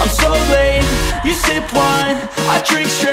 I'm so late. You sip wine, I drink straight.